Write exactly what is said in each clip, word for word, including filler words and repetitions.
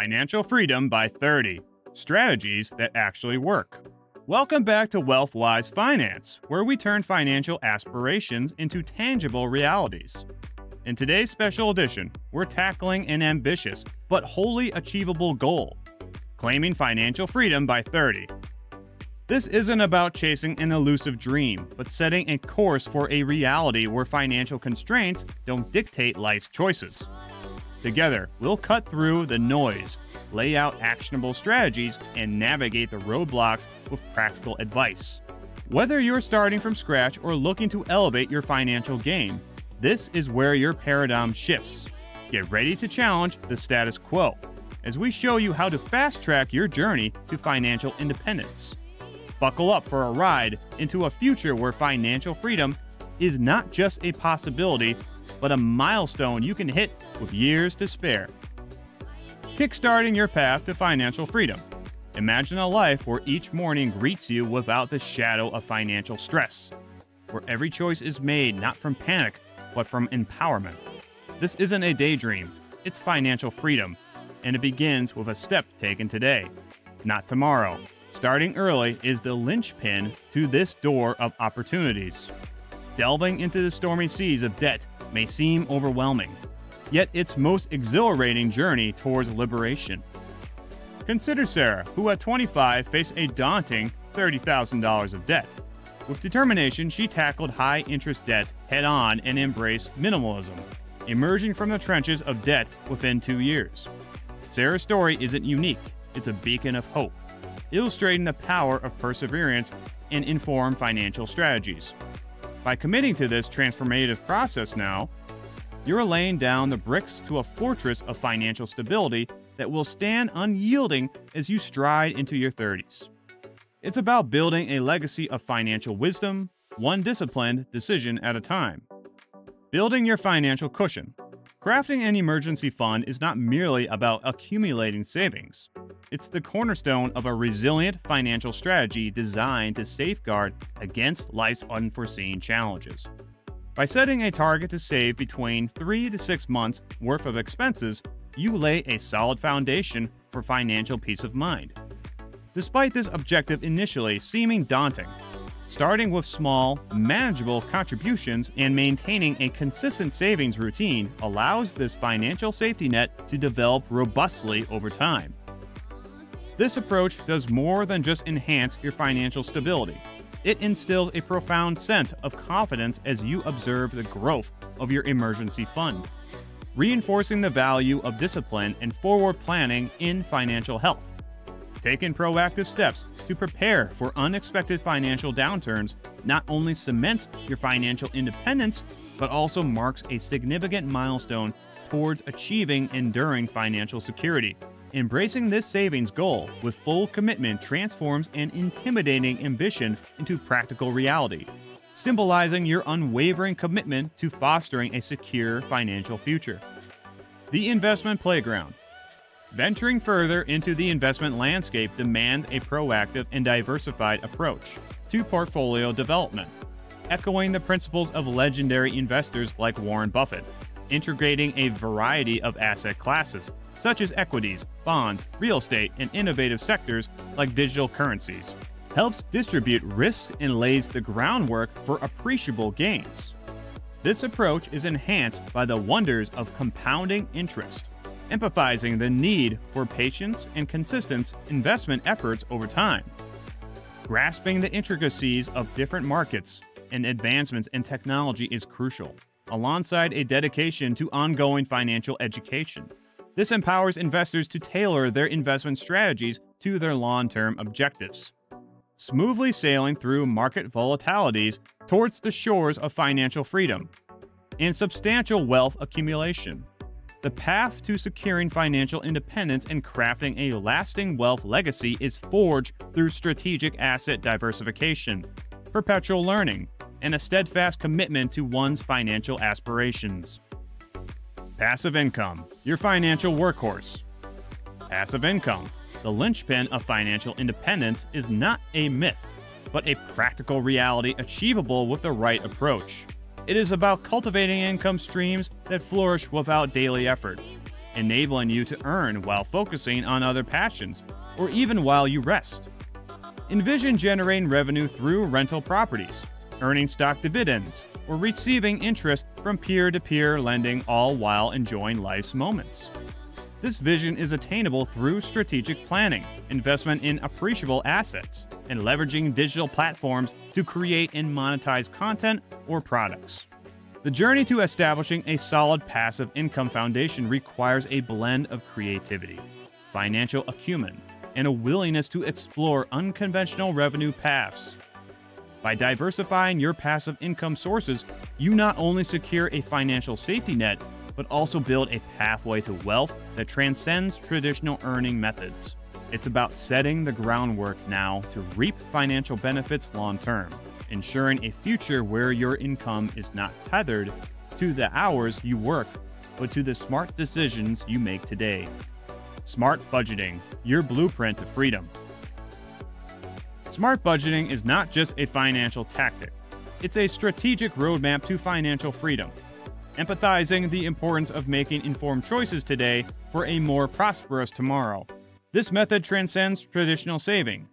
Financial Freedom by thirty, Strategies That Actually Work. Welcome back to Wealth Wise Finance, where we turn financial aspirations into tangible realities. In today's special edition, we're tackling an ambitious but wholly achievable goal, claiming financial freedom by thirty. This isn't about chasing an elusive dream, but setting a course for a reality where financial constraints don't dictate life's choices. Together, we'll cut through the noise, lay out actionable strategies, and navigate the roadblocks with practical advice. Whether you're starting from scratch or looking to elevate your financial game, this is where your paradigm shifts. Get ready to challenge the status quo as we show you how to fast-track your journey to financial independence. Buckle up for a ride into a future where financial freedom is not just a possibility, but a milestone you can hit with years to spare. Kickstarting your path to financial freedom. Imagine a life where each morning greets you without the shadow of financial stress, where every choice is made not from panic, but from empowerment. This isn't a daydream, it's financial freedom, and it begins with a step taken today, not tomorrow. Starting early is the linchpin to this door of opportunities. Delving into the stormy seas of debt may seem overwhelming, yet it's most exhilarating journey towards liberation. Consider Sarah, who at twenty-five faced a daunting thirty thousand dollars of debt. With determination, she tackled high-interest debt head-on and embraced minimalism, emerging from the trenches of debt within two years. Sarah's story isn't unique, it's a beacon of hope, illustrating the power of perseverance and informed financial strategies. By committing to this transformative process now, you're laying down the bricks to a fortress of financial stability that will stand unyielding as you stride into your thirties. It's about building a legacy of financial wisdom, one disciplined decision at a time. Building your financial cushion. Crafting an emergency fund is not merely about accumulating savings. It's the cornerstone of a resilient financial strategy designed to safeguard against life's unforeseen challenges. By setting a target to save between three to six months worth of expenses, you lay a solid foundation for financial peace of mind. Despite this objective initially seeming daunting, starting with small, manageable contributions and maintaining a consistent savings routine allows this financial safety net to develop robustly over time. This approach does more than just enhance your financial stability. It instills a profound sense of confidence as you observe the growth of your emergency fund, reinforcing the value of discipline and forward planning in financial health. Taking proactive steps to prepare for unexpected financial downturns not only cements your financial independence, but also marks a significant milestone towards achieving enduring financial security. Embracing this savings goal with full commitment transforms an intimidating ambition into practical reality, symbolizing your unwavering commitment to fostering a secure financial future. The investment playground. Venturing further into the investment landscape demands a proactive and diversified approach to portfolio development, echoing the principles of legendary investors like Warren Buffett, integrating a variety of asset classes, such as equities, bonds, real estate, and innovative sectors like digital currencies, helps distribute risk and lays the groundwork for appreciable gains. This approach is enhanced by the wonders of compounding interest, emphasizing the need for patience and consistent investment efforts over time. Grasping the intricacies of different markets and advancements in technology is crucial, alongside a dedication to ongoing financial education. This empowers investors to tailor their investment strategies to their long-term objectives, smoothly sailing through market volatilities towards the shores of financial freedom and substantial wealth accumulation. The path to securing financial independence and crafting a lasting wealth legacy is forged through strategic asset diversification, perpetual learning, and a steadfast commitment to one's financial aspirations. Passive income, your financial workhorse. Passive income, the linchpin of financial independence, is not a myth, but a practical reality achievable with the right approach. It is about cultivating income streams that flourish without daily effort, enabling you to earn while focusing on other passions or even while you rest. Envision generating revenue through rental properties, earning stock dividends, or receiving interest from peer-to-peer lending, all while enjoying life's moments. This vision is attainable through strategic planning, investment in appreciable assets, and leveraging digital platforms to create and monetize content or products. The journey to establishing a solid passive income foundation requires a blend of creativity, financial acumen, and a willingness to explore unconventional revenue paths. By diversifying your passive income sources, you not only secure a financial safety net, but also build a pathway to wealth that transcends traditional earning methods. It's about setting the groundwork now to reap financial benefits long-term, ensuring a future where your income is not tethered to the hours you work, but to the smart decisions you make today. Smart budgeting, your blueprint to freedom. Smart budgeting is not just a financial tactic. It's a strategic roadmap to financial freedom, emphasizing the importance of making informed choices today for a more prosperous tomorrow. This method transcends traditional saving,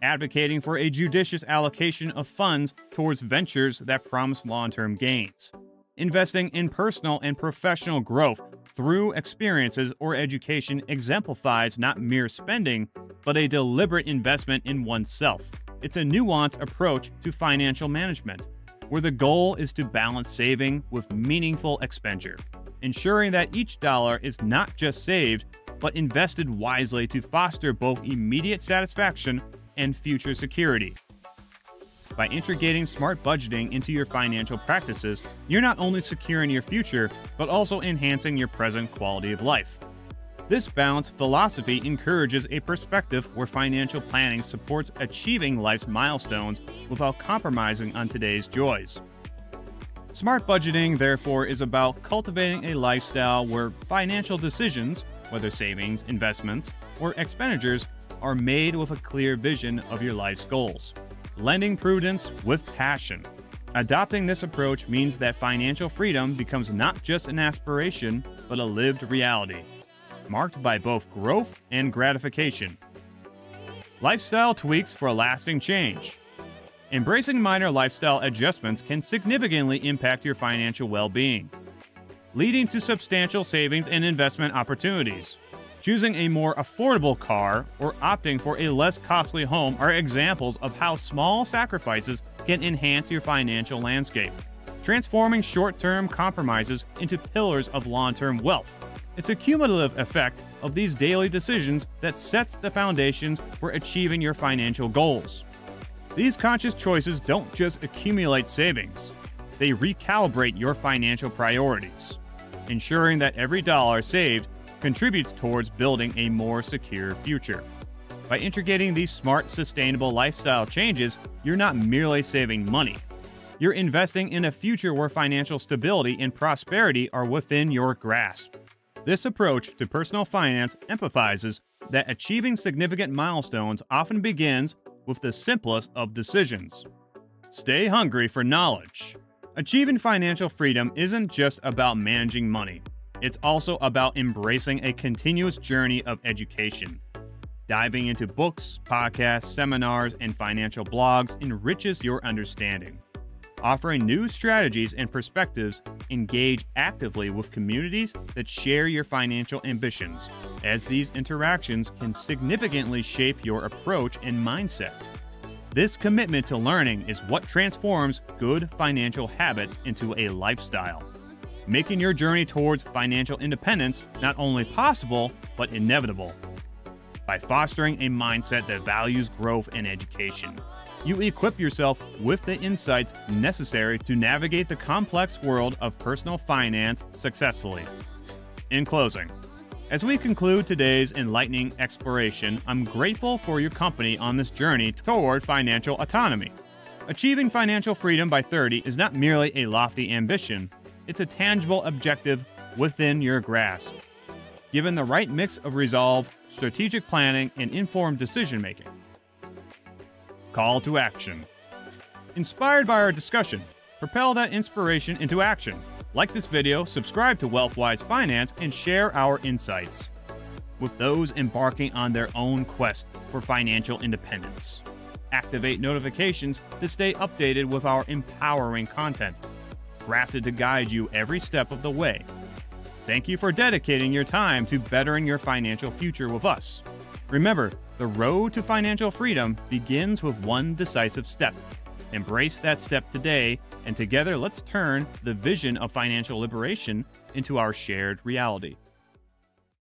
advocating for a judicious allocation of funds towards ventures that promise long-term gains, investing in personal and professional growth through experiences or education exemplifies not mere spending, but a deliberate investment in oneself. It's a nuanced approach to financial management, where the goal is to balance saving with meaningful expenditure, ensuring that each dollar is not just saved, but invested wisely to foster both immediate satisfaction and future security. By integrating smart budgeting into your financial practices, you're not only securing your future, but also enhancing your present quality of life. This balanced philosophy encourages a perspective where financial planning supports achieving life's milestones without compromising on today's joys. Smart budgeting, therefore, is about cultivating a lifestyle where financial decisions, whether savings, investments, or expenditures, are made with a clear vision of your life's goals, lending prudence with passion. Adopting this approach means that financial freedom becomes not just an aspiration, but a lived reality, marked by both growth and gratification. Lifestyle tweaks for lasting change. Embracing minor lifestyle adjustments can significantly impact your financial well-being, leading to substantial savings and investment opportunities. Choosing a more affordable car or opting for a less costly home are examples of how small sacrifices can enhance your financial landscape, transforming short-term compromises into pillars of long-term wealth. It's a cumulative effect of these daily decisions that sets the foundations for achieving your financial goals. These conscious choices don't just accumulate savings, they recalibrate your financial priorities, ensuring that every dollar saved contributes towards building a more secure future. By integrating these smart, sustainable lifestyle changes, you're not merely saving money. You're investing in a future where financial stability and prosperity are within your grasp. This approach to personal finance emphasizes that achieving significant milestones often begins with the simplest of decisions. Stay hungry for knowledge. Achieving financial freedom isn't just about managing money. It's also about embracing a continuous journey of education. Diving into books, podcasts, seminars, and financial blogs enriches your understanding, offering new strategies and perspectives. Engage actively with communities that share your financial ambitions, as these interactions can significantly shape your approach and mindset. This commitment to learning is what transforms good financial habits into a lifestyle, making your journey towards financial independence not only possible, but inevitable. By fostering a mindset that values growth and education, you equip yourself with the insights necessary to navigate the complex world of personal finance successfully. In closing, as we conclude today's enlightening exploration, I'm grateful for your company on this journey toward financial autonomy. Achieving financial freedom by thirty is not merely a lofty ambition, it's a tangible objective within your grasp. Given the right mix of resolve, strategic planning, and informed decision-making. Call to action. Inspired by our discussion, propel that inspiration into action. Like this video, subscribe to Wealth Wise Finance, and share our insights with those embarking on their own quest for financial independence. Activate notifications to stay updated with our empowering content, crafted to guide you every step of the way. Thank you for dedicating your time to bettering your financial future with us. Remember, the road to financial freedom begins with one decisive step. Embrace that step today, and together let's turn the vision of financial liberation into our shared reality.